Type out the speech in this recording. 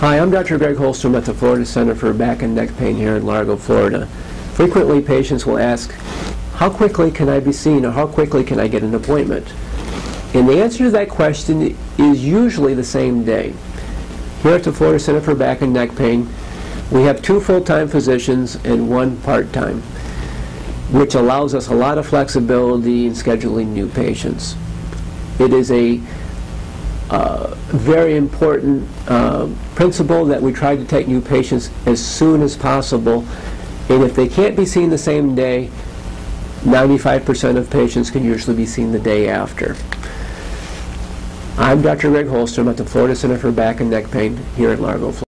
Hi, I'm Dr. Greg Hollstrom at the Florida Center for Back and Neck Pain here in Largo, Florida. Frequently, patients will ask, how quickly can I be seen, or how quickly can I get an appointment? And the answer to that question is usually the same day. Here at the Florida Center for Back and Neck Pain, we have 2 full-time physicians and 1 part-time, which allows us a lot of flexibility in scheduling new patients. It is a very important principle that we try to take new patients as soon as possible, and if they can't be seen the same day, 95% of patients can usually be seen the day after. I'm Dr. Greg Hollstrom at the Florida Center for Back and Neck Pain here at Largo, Florida.